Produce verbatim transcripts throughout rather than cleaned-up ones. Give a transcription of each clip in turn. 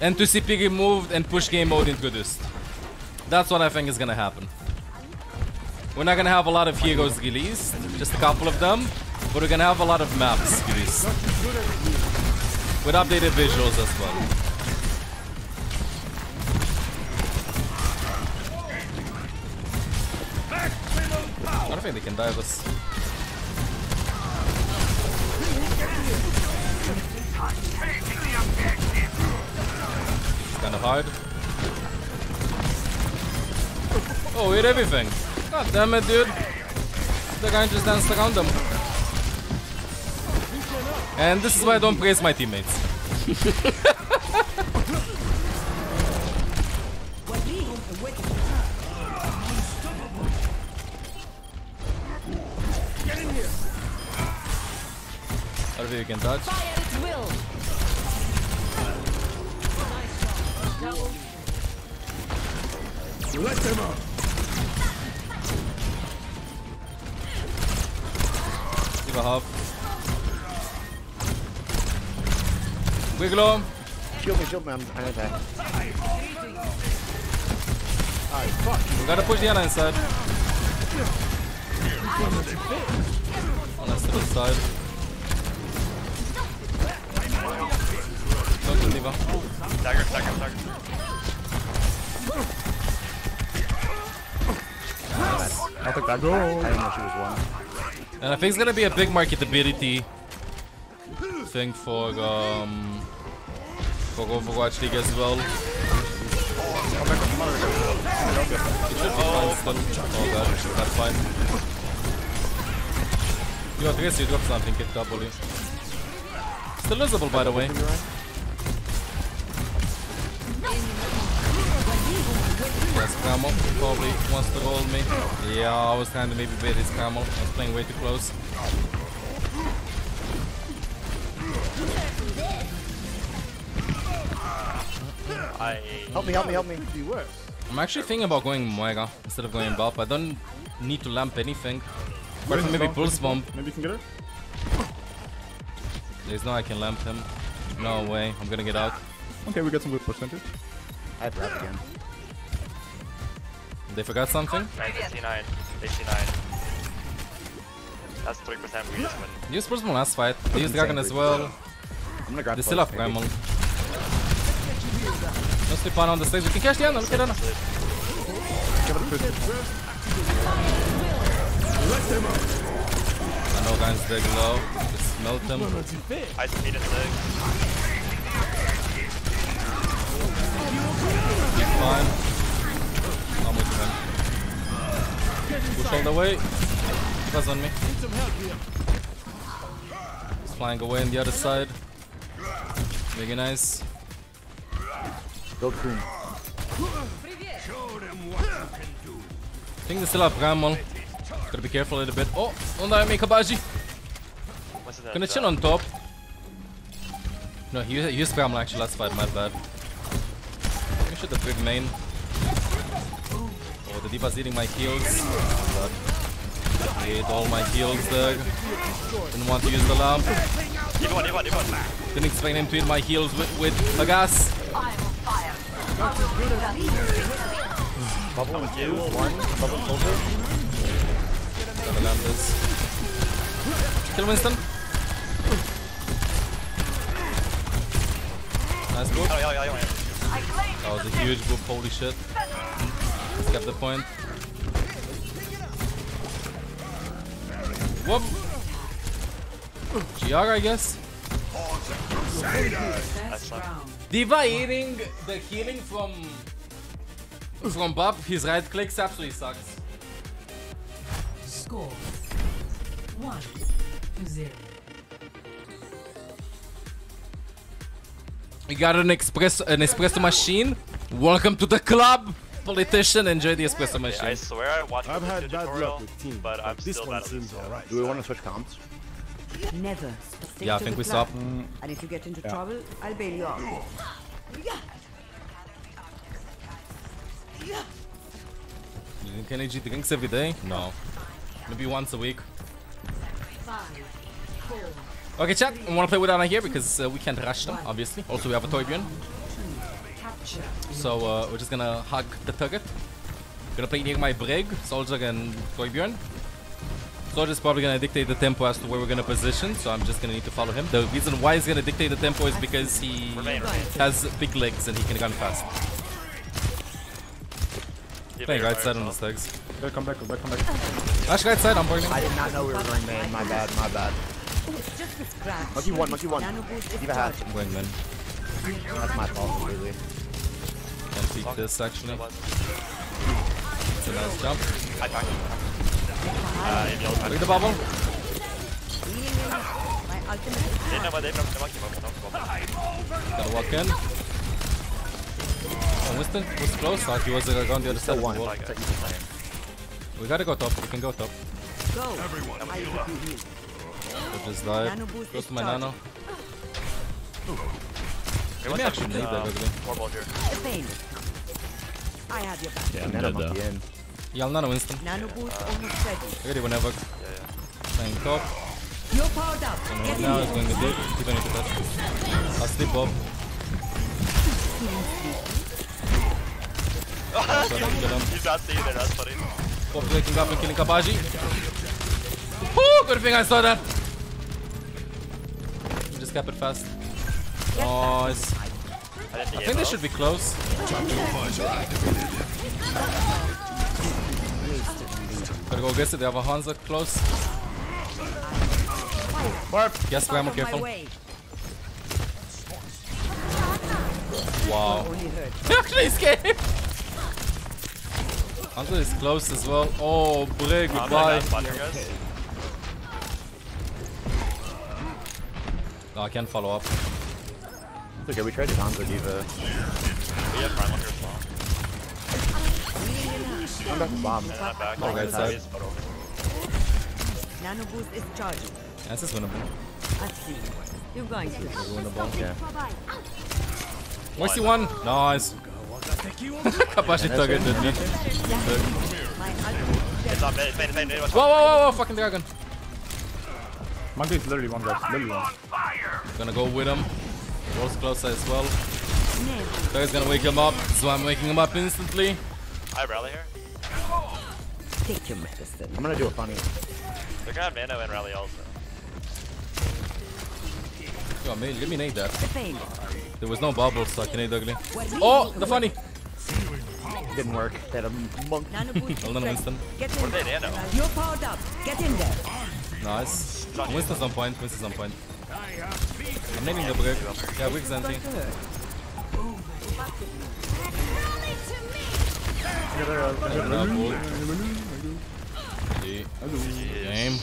And to C P removed and push game mode introduced. That's what I think is gonna happen. We're not gonna have a lot of heroes released, just a couple of them, but we're gonna have a lot of maps released. With updated visuals as well. I don't think they can dive us. It's kind of hard. Oh, hit everything. God damn it, dude. The guy just danced around them. And this is why I don't praise my teammates. I don't think you can touch. Let them up. Give a half. Wiggler. Shoot me, shoot me. I'm okay. Alright, fuck. We gotta push the Ana inside. On that little side. Dagger, dagger, dagger. Nice. I'll take that goal. I didn't know she was one. And I think it's gonna be a big marketability thing for um for Overwatch League as well. Oh, fine. Oh god, that's fine. You have to guess you dropped something, get double. Still losable, by the way. Yes, Camel probably wants to roll me. Yeah, I was trying to maybe bait his Camel. I was playing way too close. I... Help me, help me, help me. I'm actually thinking about going Moira instead of going Balp. I don't need to lamp anything. But maybe Pulse Bomb. Maybe you can get her? There's no I can lamp him. No way. I'm gonna get out. Okay, we got some good percentage. I have wrap again. They forgot something? eighty-nine. eighty-nine. That's three percent we just win. Use Pulse Bomb last fight. They use Dragon as well. I'm gonna grab they still have Primal. Don't sleep on on the stage. We can catch the Ana. Look at Ana. I know guys big low. Just melt them. I speed it six. Fine. Push all the way. Buzz on me. He's flying away on the other side. Very nice. Go cream. I think they still have Bramon. Gotta be careful a little bit. Oh, don't die me, Kabaji. Gonna chill on top. No, he used Bramon actually last fight, my bad. We should have big main. Oh, the D.Va's eating my heals. I ate all my heals there. Didn't want to use the lamp. Didn't expect him to eat my heals with, with a gas. Bubble two, one, bubble over. Kill Winston. Nice boop. That was a huge boop, holy shit. Let's get the point. Whoop! G R, I guess. D.Va eating the healing from from Bob. His right clicks absolutely sucks. Score one to zero. We got an espresso an espresso machine. Welcome to the club. Politician, enjoy the espresso machine. Yeah, I swear I watched I've had bad luck with team, but I'm this still one seems alright. Do we want to switch comps? Never. Yeah, I think we stop. Mm. And if you get into yeah. trouble, I'll bail you out. You think energy drinks every day? No. Maybe once a week. Five, four, Okay, chat, I want to play with Ana here because uh, we can't rush them, obviously. Also, we have a Torbjörn. So, uh, we're just gonna hug the target. Gonna play near my Brig, Soldier, and Torbjörn. Soldier's probably gonna dictate the tempo as to where we're gonna position, so I'm just gonna need to follow him. The reason why he's gonna dictate the tempo is because he has big legs and he can gun fast. Playing right side on the stags. Come back, come back, come back. Ash right side, I'm burning. I did not know we were going there. My bad, my bad. Monkey one, monkey one. D.Va has. I'm going, man. That's my fault, really. Can't peek this, actually. It's a nice jump. I died. Uh, Look at the bubble. Gotta walk in. Oh, Winston was close. Like he was uh, on the other side. One. We gotta go top. We can go top. Go. Everyone, I just died. Close to my nano. Hey, we actually need uh, that, really. I have your back. Yeah, I'm nano dead, monkey in. Yeah, I'll nano Winston. Nano boost almost ready. Ready whenever. Yeah, yeah. Playing top. You're powered up. And right now it's going to dip. You don't need to touch. I'll sleep up. He's out there, that's funny. Pop's waking up and killing Kabaji. Woo! Good thing I saw that. We just cap it fast. Oh, it's... I think they should be close. Gotta go guess it. They have a Hanzo close. Barb. Yes, I'm careful. Wow. He actually escaped. Hanzo is close as well. Oh, Brig, goodbye. No, I can't follow up. Okay, we tried to Hanzo D.Va. We have Prime on your spawn. I'm back to bomb. Yeah, I'm back. Oh, right side. Nano boost is charging. This is winnable. I see. You're going to. Winnable, yeah. Moisty one. Nice. Kabaji targeted me. Whoa, whoa, whoa, fucking dragon. Monkey is literally one guy. Literally one. Gonna go with him. Rolls closer as well. Thug's gonna wake him up, so I'm waking him up instantly. I rally here. Take your medicine. I'm gonna do a funny. They're gonna have Nano and rally also. Yo, man, let me nade that. There was no bubble, so I can nade ugly. Oh, the funny! Didn't work. They had a monk. Hold on, Winston. What are they Nano? You're powered up. Get in there. Nice. Winston's on point. Winston's on point. I'm naming the brick. Yeah, we're Xanthi. Game.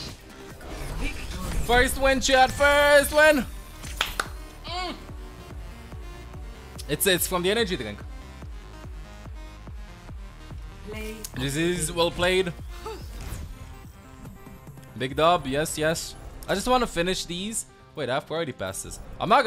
First win, chat. First win. Mm. It's it's from the energy drink. Play. This is well played. Big dub. Yes, yes. I just want to finish these. Wait, I've already passed this. I'm not gonna